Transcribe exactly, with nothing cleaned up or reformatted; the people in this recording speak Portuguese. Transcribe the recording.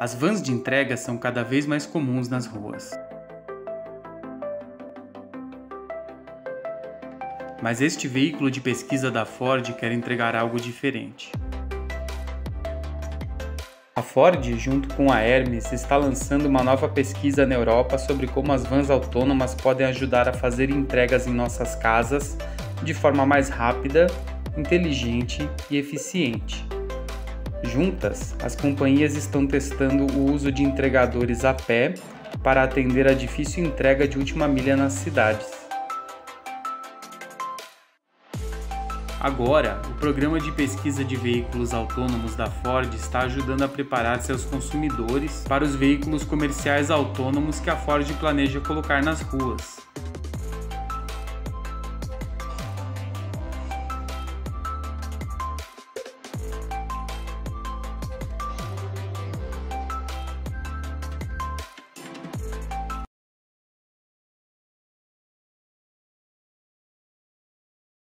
As vans de entrega são cada vez mais comuns nas ruas. Mas este veículo de pesquisa da Ford quer entregar algo diferente. A Ford, junto com a Hermes, está lançando uma nova pesquisa na Europa sobre como as vans autônomas podem ajudar a fazer entregas em nossas casas de forma mais rápida, inteligente e eficiente. Juntas, as companhias estão testando o uso de entregadores a pé para atender a difícil entrega de última milha nas cidades. Agora, o programa de pesquisa de veículos autônomos da Ford está ajudando a preparar seus consumidores para os veículos comerciais autônomos que a Ford planeja colocar nas ruas.